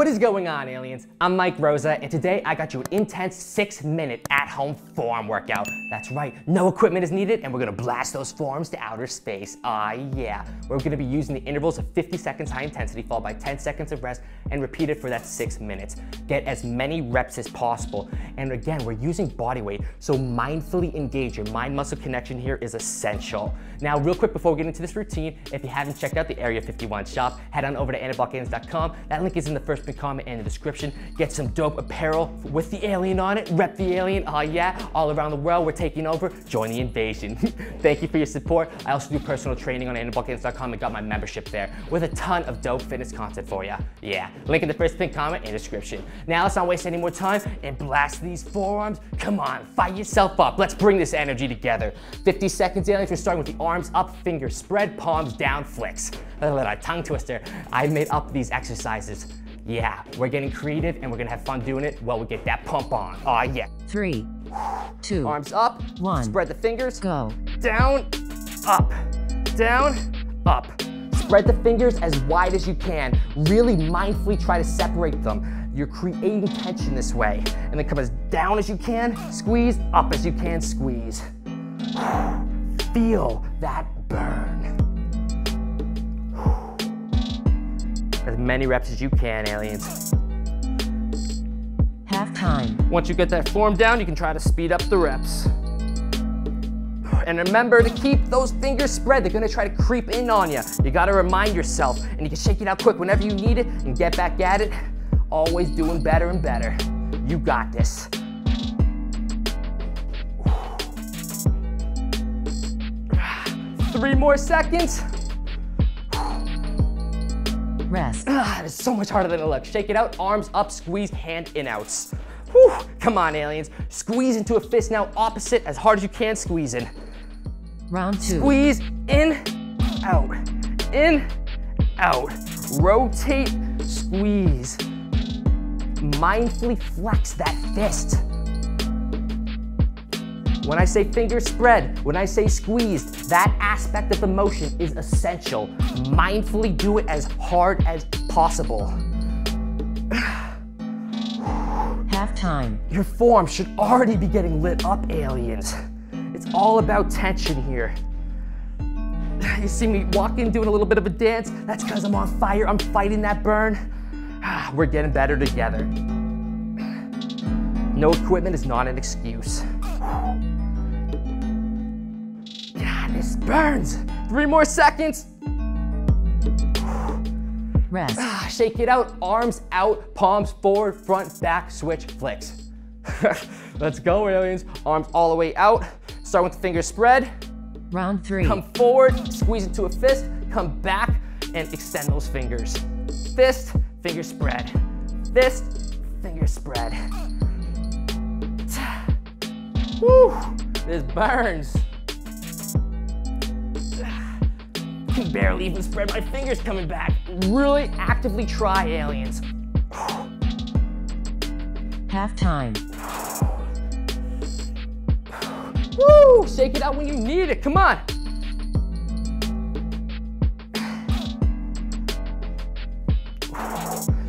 What is going on, aliens? I'm Mike Rosa, and today I got you an intense 6-minute at-home form workout. That's right, no equipment is needed, and we're gonna blast those forms to outer space. Yeah. We're gonna be using the intervals of 50 seconds high intensity, followed by 10 seconds of rest, and repeat it for that 6 minutes. Get as many reps as possible. And again, we're using body weight, so mindfully engage. Your mind-muscle connection here is essential. Now, real quick before we get into this routine, if you haven't checked out the Area 51 shop, head on over to anabolicaliens.com. That link is in the first big comment and the description. Get some dope apparel with the alien on it. Rep the alien, yeah. All around the world, we're taking over. Join the invasion. Thank you for your support. I also do personal training on anabolicaliens.com and got my membership there with a ton of dope fitness content for you. Yeah, link in the first big comment and description. Now let's not waste any more time and blast these forearms. Come on, fire yourself up. Let's bring this energy together. 50 seconds, aliens. We're starting with the arms up, fingers spread, palms down, flicks. Tongue twister. I made up these exercises. Yeah, we're getting creative and we're gonna have fun doing it while we get that pump on. Yeah. 3, 2, arms up, 1, spread the fingers, go. Down, up. Spread the fingers as wide as you can. Really mindfully try to separate them. You're creating tension this way. And then come as down as you can, squeeze, up as you can, squeeze. Feel that burn. As many reps as you can, aliens. Half time. Once you get that form down, you can try to speed up the reps. And remember to keep those fingers spread. They're gonna try to creep in on you. You gotta remind yourself, and you can shake it out quick whenever you need it and get back at it. Always doing better and better. You got this. Three more seconds. Rest. It's so much harder than it looks. Shake it out, arms up, squeeze, hand in outs. Whew. Come on, aliens. Squeeze into a fist now, opposite, as hard as you can, squeeze in. Round 2. Squeeze in, out, in, out. Rotate, squeeze. Mindfully flex that fist. When I say fingers spread, when I say squeezed, that aspect of the motion is essential. Mindfully do it as hard as possible. Half time. Your form should already be getting lit up, aliens. It's all about tension here. You see me walking, doing a little bit of a dance? That's because I'm on fire, I'm fighting that burn. We're getting better together. No equipment is not an excuse. This burns. 3 more seconds. Rest. Shake it out, arms out, palms forward, front, back, switch, flicks. Let's go, aliens. Arms all the way out. Start with the fingers spread. Round 3. Come forward, squeeze into a fist, come back, and extend those fingers. Fist, finger spread. Fist, finger spread. Woo, this burns. Barely even spread my fingers coming back. Really actively try, aliens. Half time. Woo! Shake it out when you need it. Come on.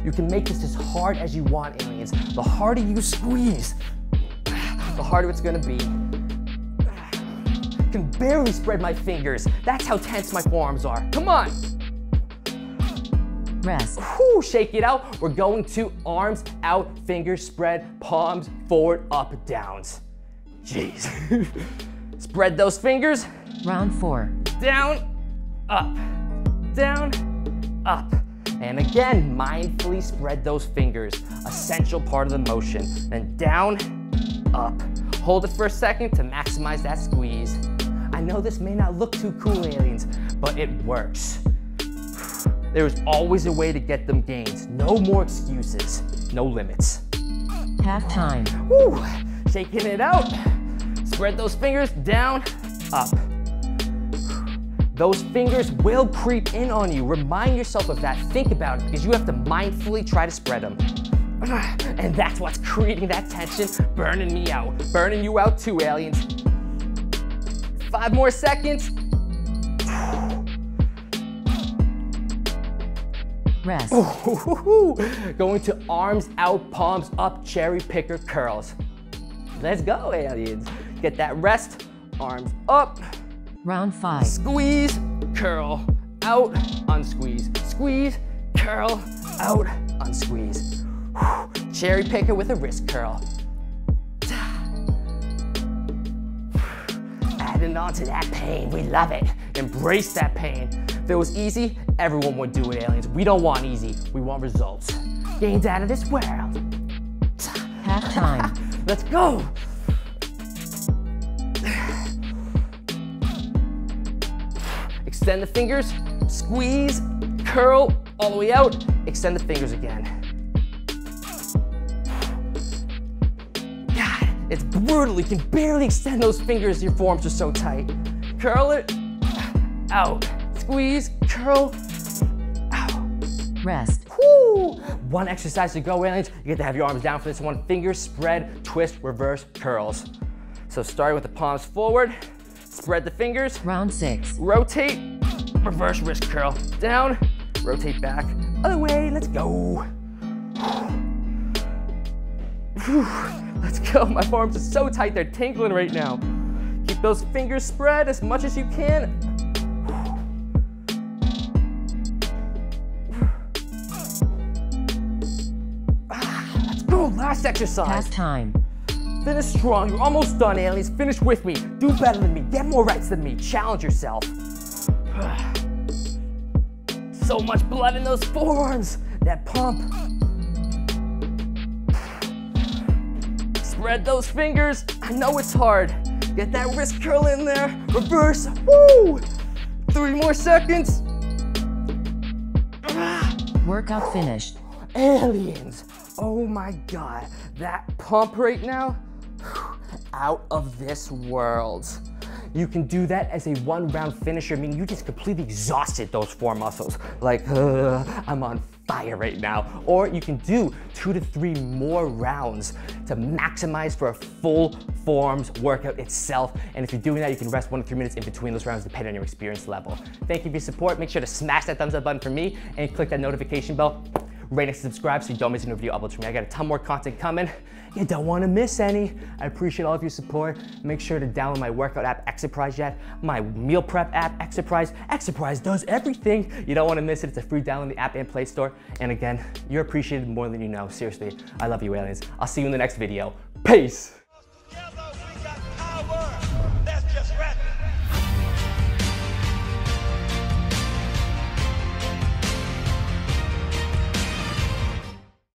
You can make this as hard as you want, aliens. The harder you squeeze, the harder it's gonna be. I can barely spread my fingers. That's how tense my forearms are. Come on. Rest. Whew, shake it out. We're going to arms out, fingers spread, palms forward, up, downs. Jeez. Spread those fingers. Round 4. Down, up, down, up. And again, mindfully spread those fingers. Essential part of the motion. Then down, up. Hold it for a second to maximize that squeeze. I know this may not look too cool, aliens, but it works. There is always a way to get them gains. No more excuses, no limits. Half time. Woo, shaking it out. Spread those fingers down, up. Those fingers will creep in on you. Remind yourself of that. Think about it, because you have to mindfully try to spread them. And that's what's creating that tension, burning me out. Burning you out too, aliens. 5 more seconds. rest. Ooh, going to arms out, palms up, cherry picker curls. Let's go, aliens. Get that rest, arms up. Round 5. Squeeze, curl, out, unsqueeze. Squeeze, curl, out, unsqueeze. Whew. Cherry picker with a wrist curl. Adding on to that pain, we love it. Embrace that pain. If it was easy, everyone would do it, aliens. We don't want easy, we want results. Gains out of this world. Half time. Let's go. Extend the fingers, squeeze, curl, all the way out. Extend the fingers again. God, it's brutal. You can barely extend those fingers. Your forearms are so tight. Curl it, out. Squeeze, curl, out. Rest. Woo! One exercise to go, aliens. You get to have your arms down for this one. Fingers spread, twist, reverse, curls. So starting with the palms forward, spread the fingers. Round 6. Rotate, reverse wrist curl. Down, rotate back. Other way, let's go. Whew. Let's go, my forearms are so tight, they're tingling right now. Keep those fingers spread as much as you can. Let's go, last exercise. Last time. Finish strong, you're almost done, aliens. Finish with me, do better than me, get more reps than me, challenge yourself. So much blood in those forearms, that pump. Spread those fingers, I know it's hard. Get that wrist curl in there, reverse, woo! 3 more seconds. Workout finished. Aliens, oh my God, that pump right now, out of this world. You can do that as a 1-round finisher, meaning you just completely exhausted those 4 muscles. Like, I'm on fire right now. Or you can do 2 to 3 more rounds to maximize for a full forearms workout itself. And if you're doing that, you can rest 1 to 3 minutes in between those rounds, depending on your experience level. Thank you for your support. Make sure to smash that thumbs up button for me and click that notification bell right next to subscribe so you don't miss a new video upload from me. I got a ton more content coming. You don't wanna miss any. I appreciate all of your support. Make sure to download my workout app, Exerprise, my meal prep app, Exerprise. Exerprise does everything. You don't wanna miss it. It's a free download in the app and Play Store. And again, you're appreciated more than you know. Seriously, I love you, aliens. I'll see you in the next video. Peace.